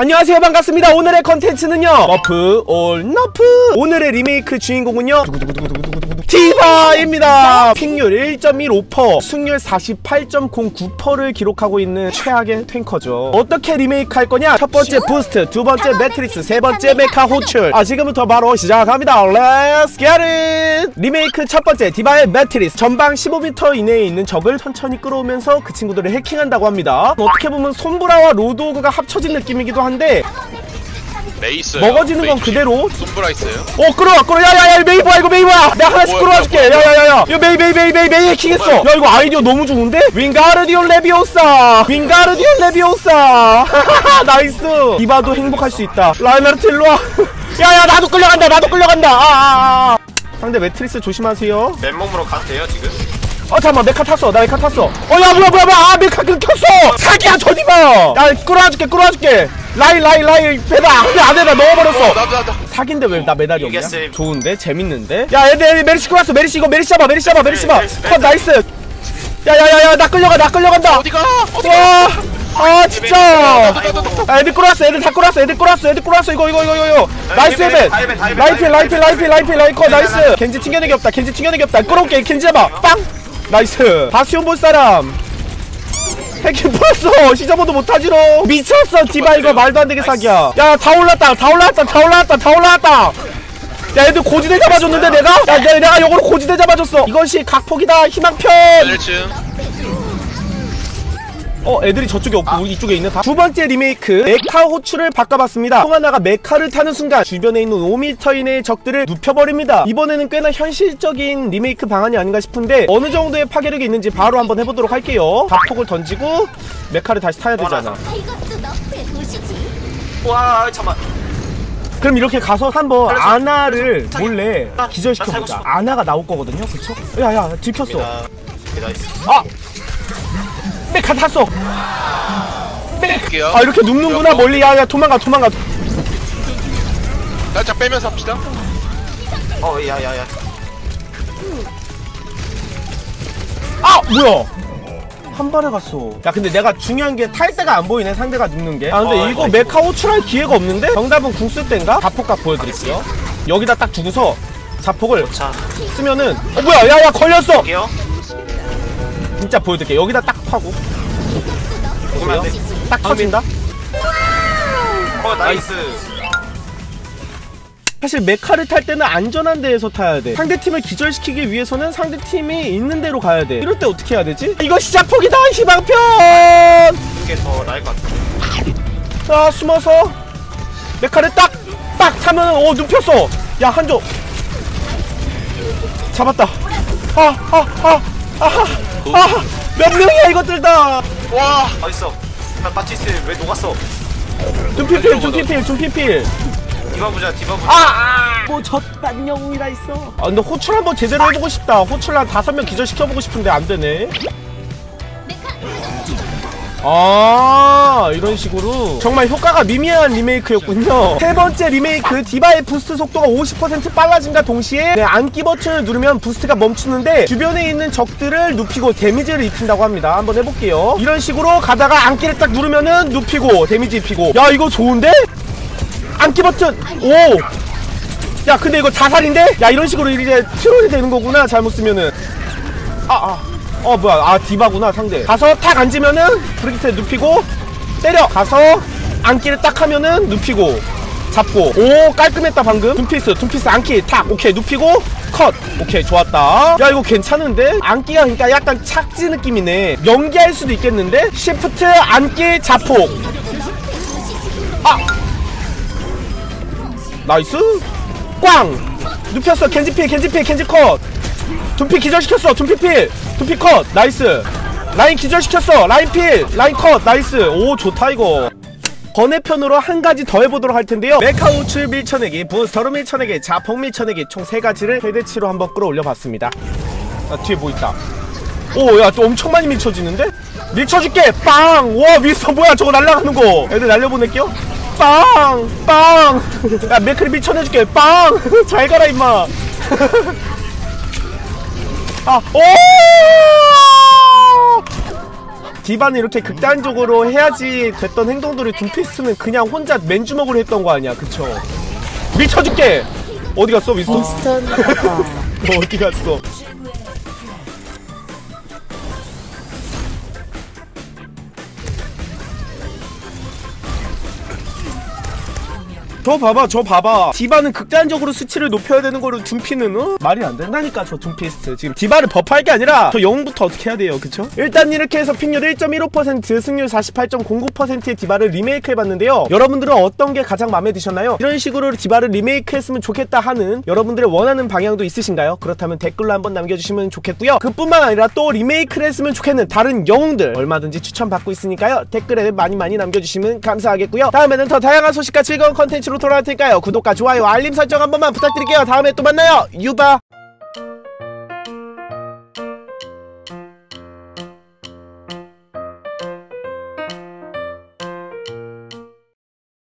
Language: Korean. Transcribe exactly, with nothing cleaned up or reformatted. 안녕하세요, 반갑습니다. 오늘의 컨텐츠는요, 너프 올 너프. 오늘의 리메이크 주인공은요 디바입니다. 픽률 일 점 일오 퍼센트, 승률 사십팔 점 공구 퍼센트를 기록하고 있는 최악의 탱커죠. 어떻게 리메이크 할 거냐? 첫 번째 부스트, 두 번째 매트릭스, 세 번째 메카 호출. 아, 지금부터 바로 시작합니다. Let's get it! 리메이크 첫 번째, 디바의 매트릭스. 전방 십오 미터 이내에 있는 적을 천천히 끌어오면서 그 친구들을 해킹한다고 합니다. 어떻게 보면 솜브라와 로드호그가 합쳐진 느낌이기도 한데, 메이스 먹어지는 건 메이 그대로. 솜브라 있어요. 어, 끌어와 끌어. 야야야, 메이 뭐야 이거. 메이 뭐야. 내가 하나씩 끌어와 줄게. 야야야야, 이거 메이 메이 메이 메이 메이 해킹했어. 야, 이거 아이디어 너무 좋은데? 윙가르디움 레비오사, 윙가르디움 레비오사. 나이스. 디바도 행복할 수 있다. 라인하르트 일로와. 야야, 나도 끌려간다, 나도 끌려간다. 아아아 아. 상대 매트리스 조심하세요. 맨몸으로 가도 돼요 지금? 어, 잠깐만, 메카 탔어. 나 메카 탔어. 어, 야 뭐야 뭐야 뭐야. 아, 메카 끊겼어. 사기야 저 디바. 야, 끌어와줄게 끌어와줄게. 라이 라이 라이 배다. 안에다 넣어버렸어. 어, 나, 나, 나. 사기인데 왜 나 메달이 없냐? 좋은데? 재밌는데? 야, 애들 메리시 끌어왔어. 메리시 이거 메리시 잡아. 메리시 잡아. 메리시 잡아. 컷. 나이스. 야야야야, 나 끌려가, 나 끌려간다. 어디가? 어디가? 아, 진짜. 아, 애들 끌어왔어. 애들 다 끌어왔어. 애들 끌어왔어. 애들 끌어왔어. 이거 이거 이거 이거. 나이스. 애들 라이프 라이프 라이프 라이프 라이커. 나이스. 겐지 튕겨내기 없다. 겐지 튕겨내기 없다. 끌어올게. 겐지 잡아. 빵. 나이스. 바스온 볼 사람. 해킹 풀었어. 시저보도 못하지로. 미쳤어 디바. 이거 말도 안되게 사기야. 야, 다 올랐다 다 올랐다 다 올랐다 다 올랐다. 야, 얘들 고지대 잡아줬는데 내가? 야, 내가, 내가 요거로 고지대 잡아줬어. 이것이 각폭이다. 희망편. 어, 애들이 저쪽에 없고 아, 우리 이쪽에 있는. 두 번째 리메이크, 메카 호출을 바꿔봤습니다. 송하나가 메카를 타는 순간 주변에 있는 오 미터 이내의 적들을 눕혀버립니다. 이번에는 꽤나 현실적인 리메이크 방안이 아닌가 싶은데, 어느 정도의 파괴력이 있는지 바로 한번 해보도록 할게요. 각폭을 던지고 메카를 다시 타야 되잖아. 와, 잠깐만. 그럼 이렇게 가서 한번 아나를 몰래 기절시켜보자. 아나가 나올 거거든요, 그쵸? 야야, 들켰어. 아! 메카 탔어. 아, 이렇게 눕는구나 멀리. 야야, 도망가 도망가. 살짝 빼면서 합시다. 어, 야야야. 아, 뭐야, 한 발에 갔어. 야, 근데 내가 중요한 게 탈 때가 안 보이네, 상대가 눕는 게. 아, 근데 어, 이거 아이고. 메카 호출할 기회가 없는데? 정답은 궁 쓸 때인가? 자폭각 보여드릴게요. 여기다 딱 두고서 자폭을 쓰면은. 어, 뭐야. 야야, 걸렸어. 진짜 보여드릴게. 여기다 딱 파고 딱 터진다. 어, 나이스. 사실 메카를 탈 때는 안전한 데에서 타야 돼. 상대팀을 기절시키기 위해서는 상대팀이 있는 데로 가야 돼. 이럴 때 어떻게 해야 되지? 이거 시작폭이다. 희망편. 이게 더 나을 것 같아. 아, 숨어서 메카를 딱 딱 타면. 어, 눕혔어. 야, 한조 잡았다. 아 아 아 아하! 아하! 몇 명이야 이것들 다! 와! 어딨어? 나 마치스 왜 녹았어? 둠피필 둠피필 둠피필! 디바 보자 디바 보자. 아아! 뭐 젖단 영웅이라 있어. 아, 근데 호출 한번 제대로 해보고 싶다. 호출 한 다섯 명 기절시켜보고 싶은데 안되네. 아, 이런 식으로 정말 효과가 미미한 리메이크였군요. 세 번째 리메이크, 디바의 부스트 속도가 오십 퍼센트 빨라진과 동시에 네, 안기 버튼을 누르면 부스트가 멈추는데 주변에 있는 적들을 눕히고 데미지를 입힌다고 합니다. 한번 해볼게요. 이런 식으로 가다가 안기를 딱 누르면은 눕히고 데미지 입히고. 야, 이거 좋은데? 안기 버튼! 오! 야, 근데 이거 자살인데? 야, 이런 식으로 이제 트롤이 되는 거구나, 잘못 쓰면은. 아, 아. 어, 뭐야. 아, 디바구나 상대. 가서 탁 앉으면은 브리기트에 눕히고 때려. 가서 안기를 딱 하면은 눕히고 잡고. 오, 깔끔했다 방금. 둠피스 둠피스 안기 탁. 오케이, 눕히고 컷. 오케이, 좋았다. 야, 이거 괜찮은데? 안기가 그러니까 약간 착지 느낌이네. 연기할 수도 있겠는데? 시프트 안기 자폭. 아, 나이스. 꽝. 눕혔어. 겐지 필 겐지 필 겐지 컷. 둠피 기절시켰어. 둠피 필 둠피 컷. 나이스. 라인 기절시켰어. 라인 필 라인 컷. 나이스. 오, 좋다 이거. 번외편으로 한 가지 더 해보도록 할 텐데요, 메카 호출 밀쳐내기, 부스터로 밀쳐내기, 자폭 밀쳐내기, 총 세 가지를 최대치로 한번 끌어올려 봤습니다. 아, 뒤에 뭐 있다. 오, 야, 또 엄청 많이 밀쳐지는데? 밀쳐줄게. 빵. 와, 미스터 뭐야 저거 날라가는 거. 애들 날려보낼게요. 빵 빵. 야, 맥크리 밀쳐내줄게. 빵. 잘 가라 임마. 아, 오! 디바는 이렇게 극단적으로 해야지 됐던 행동들을 둠피스트는 그냥 혼자 맨주먹으로 했던 거 아니야, 그쵸? 미쳐줄게! 어디 갔어, 윈스턴? 윈스턴 너 어디 갔어? 저 봐봐, 저 봐봐. 디바는 극단적으로 수치를 높여야 되는 거로 둠피는 어? 말이 안 된다니까 저 둠피스트. 지금 디바를 버프할 게 아니라 저 영웅부터 어떻게 해야 돼요, 그쵸? 일단 이렇게 해서 픽률 일 점 일오 퍼센트, 승률 사십팔 점 공구 퍼센트의 디바를 리메이크해봤는데요. 여러분들은 어떤 게 가장 마음에 드셨나요? 이런 식으로 디바를 리메이크했으면 좋겠다 하는 여러분들의 원하는 방향도 있으신가요? 그렇다면 댓글로 한번 남겨주시면 좋겠고요. 그뿐만 아니라 또 리메이크를 했으면 좋겠는 다른 영웅들 얼마든지 추천받고 있으니까요. 댓글에 많이 많이 남겨주시면 감사하겠고요. 다음에는 더 다양한 소식과 즐거운 컨텐츠로 돌아올 테니까요. 구독과 좋아요, 알림 설정 한 번만 부탁드릴게요. 다음에 또 만나요. 유바.